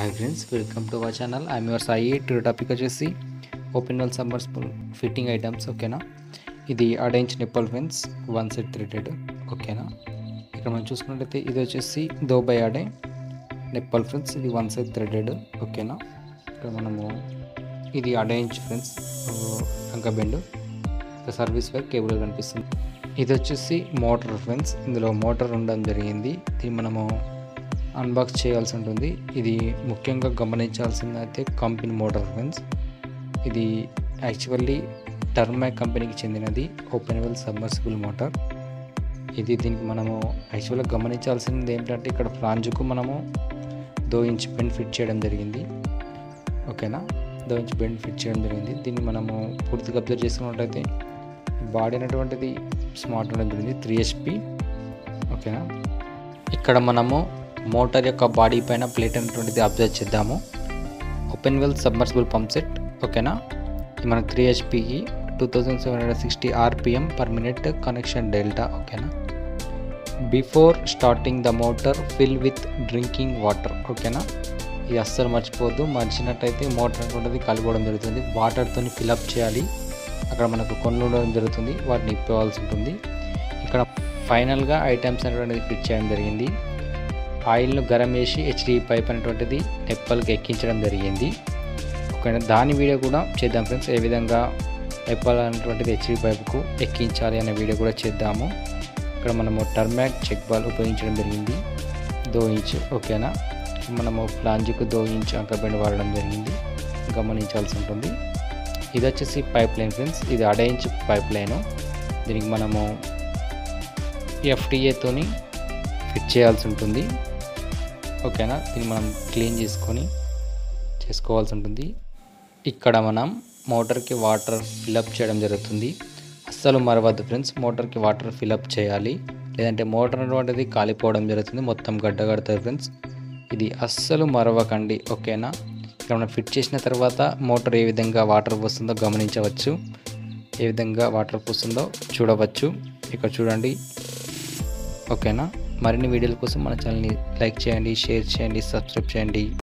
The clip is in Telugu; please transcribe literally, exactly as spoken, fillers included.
Hi friends, welcome to our channel. I am your Sai. Today topic వచ్చేసి open well submersible fitting items. ఓకేనా, ఇది orange nipple fence one set threaded. ఓకేనా, ఇక్కడ మనం చూసుకున్నట్లయితే ఇది వచ్చేసి దుబాయ్ ఆడే నిప్పల్ ఫెన్స్, ఇది వన్ సెట్ థ్రెడెడ్. ఓకేనా, ఇక్కడ మనము ఇది అరేంజ్ ఫెన్స్ అంక బెండ్ సర్వీస్ వైర్ కేబుల్ కనిపిస్తుంది. ఇది వచ్చేసి మోటార్ ఫెన్స్, ఇందులో మోటార్ ఉండడం జరిగింది. ఇది మనము అన్బాక్స్ చేయాల్సి ఉంటుంది. ఇది ముఖ్యంగా గమనించాల్సింది అయితే కంపెనీ మోటార్ ఫెన్స్. ఇది యాక్చువల్లీ టర్మాక్ కంపెనీకి చెందినది ఓపెన్ వెల్ సబ్మర్సిబుల్ మోటార్. ఇది దీనికి మనము యాక్చువల్గా గమనించాల్సింది ఏంటంటే ఇక్కడ ఫ్లాంజుకు మనము దో ఇంచ్ బెండ్ ఫిట్ చేయడం జరిగింది. ఓకేనా, దో ఇంచ్ బెండ్ ఫిట్ చేయడం జరిగింది. దీన్ని మనము పూర్తిగా అబ్జర్వ్ చేసుకున్నట్టయితే బాడీ అనేటువంటిది స్మార్ట్ ఉండడం జరిగింది, త్రీ హెచ్పి. ఓకేనా, ఇక్కడ మనము మోటార్ యొక్క బాడీ పైన ప్లేట్ అనేటువంటిది అబ్జర్వ్ చేద్దాము. Open well submersible pump set. ఓకేనా, మనకు త్రీ హెచ్పికి two thousand seven hundred sixty RPM per minute connection delta. ఓకేనా, before starting the motor fill with drinking water. ఓకేనా, ఇది అస్సలు మర్చిపోద్దు, మర్చినట్టయితే మోటార్ అనేటువంటిది కలుపుకోవడం జరుగుతుంది, వాటర్తో ఫిల్అప్ చేయాలి. అక్కడ మనకు కొన్ని ఉండడం జరుగుతుంది, వాటిని ఇప్పవలసి ఉంటుంది. ఇక్కడ ఫైనల్గా ఐటమ్స్ అనేటువంటిది ఫిట్ చేయడం జరిగింది. ఆయిల్ను గరం వేసి హెచ్డిపి పైప్ అనేటువంటిది నెప్పల్కి ఎక్కించడం జరిగింది. ఓకేనా, దాని వీడియో కూడా చేద్దాం ఫ్రెండ్స్, ఏ విధంగా నెప్పల్ అనేటువంటిది హెచ్డిపి పైప్కు ఎక్కించాలి అనే వీడియో కూడా చేద్దాము. ఇక్కడ మనము టర్మాక్ చెక్ బాల్ ఉపయోగించడం జరిగింది, దో ఇంచ్. ఓకేనా, మనము ఫ్లాంజ్కు దో ఇంచ్ అంకబెండ్ వాడడం జరిగింది, గమనించాల్సి ఉంటుంది. ఇది వచ్చేసి పైప్ లైన్ ఫ్రెండ్స్, ఇది అడైంచ్ పైప్ లైను. దీనికి మనము ఎఫ్డిఏతోని ఫిట్ చేయాల్సి ఉంటుంది. ఓకేనా, దీన్ని మనం క్లీన్ చేసుకొని చేసుకోవాల్సి ఉంటుంది. ఇక్కడ మనం మోటార్కి వాటర్ ఫిల్అప్ చేయడం జరుగుతుంది. అస్సలు మరవద్దు ఫ్రెండ్స్, మోటార్కి వాటర్ ఫిల్అప్ చేయాలి, లేదంటే మోటార్ అనేది కాలిపోవడం జరుగుతుంది, మొత్తం గడ్డగడతారు ఫ్రెండ్స్, ఇది అస్సలు మరవకండి. ఓకేనా, ఇక్కడ మనం ఫిట్ చేసిన తర్వాత మోటార్ ఏ విధంగా వాటర్ పోస్తుందో గమనించవచ్చు, ఏ విధంగా వాటర్ పోస్తుందో చూడవచ్చు, ఇక్కడ చూడండి. ఓకేనా, మరిన్ని వీడియోల కోసం మన ఛానల్ని లైక్ చేయండి, షేర్ చేయండి, సబ్స్క్రైబ్ చేయండి.